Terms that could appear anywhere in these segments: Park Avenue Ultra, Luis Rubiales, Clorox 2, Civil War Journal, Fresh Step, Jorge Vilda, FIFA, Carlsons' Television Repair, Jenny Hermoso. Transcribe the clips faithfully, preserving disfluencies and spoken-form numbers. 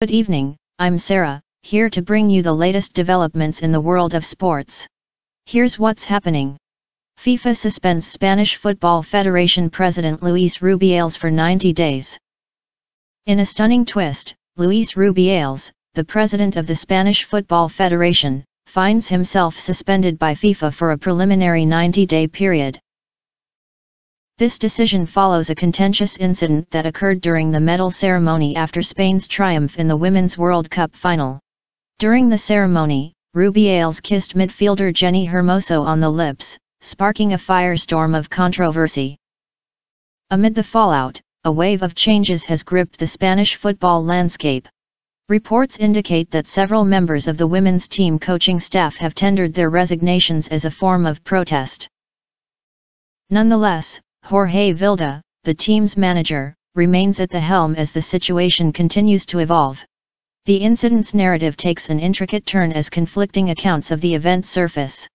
Good evening, I'm Sarah, here to bring you the latest developments in the world of sports. Here's what's happening. FIFA suspends Spanish Football Federation president Luis Rubiales for ninety days. In a stunning twist, Luis Rubiales, the president of the Spanish Football Federation, finds himself suspended by FIFA for a preliminary ninety-day period. This decision follows a contentious incident that occurred during the medal ceremony after Spain's triumph in the Women's World Cup final. During the ceremony, Rubiales kissed midfielder Jenny Hermoso on the lips, sparking a firestorm of controversy. Amid the fallout, a wave of changes has gripped the Spanish football landscape. Reports indicate that several members of the women's team coaching staff have tendered their resignations as a form of protest. Nonetheless, Jorge Vilda, the team's manager, remains at the helm as the situation continues to evolve. The incident's narrative takes an intricate turn as conflicting accounts of the event surface.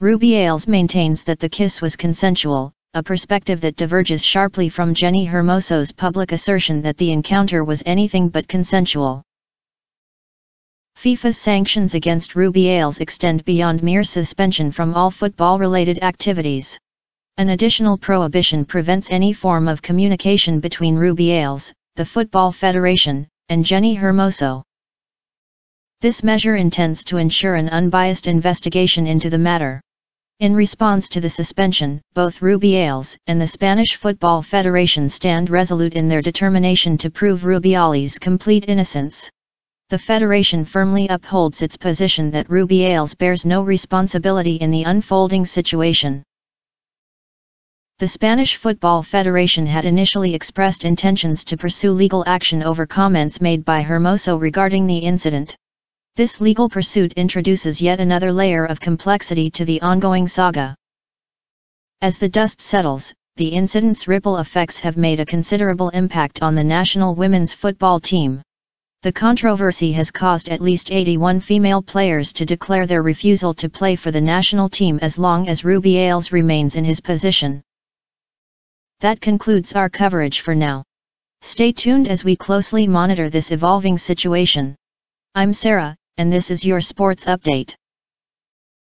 Rubiales maintains that the kiss was consensual, a perspective that diverges sharply from Jenny Hermoso's public assertion that the encounter was anything but consensual. FIFA's sanctions against Rubiales extend beyond mere suspension from all football-related activities. An additional prohibition prevents any form of communication between Rubiales, the Football Federation, and Jenny Hermoso. This measure intends to ensure an unbiased investigation into the matter. In response to the suspension, both Rubiales and the Spanish Football Federation stand resolute in their determination to prove Rubiales' complete innocence. The federation firmly upholds its position that Rubiales bears no responsibility in the unfolding situation. The Spanish Football Federation had initially expressed intentions to pursue legal action over comments made by Hermoso regarding the incident. This legal pursuit introduces yet another layer of complexity to the ongoing saga. As the dust settles, the incident's ripple effects have made a considerable impact on the national women's football team. The controversy has caused at least eighty-one female players to declare their refusal to play for the national team as long as Rubiales remains in his position. That concludes our coverage for now. Stay tuned as we closely monitor this evolving situation. I'm Sarah, and this is your sports update.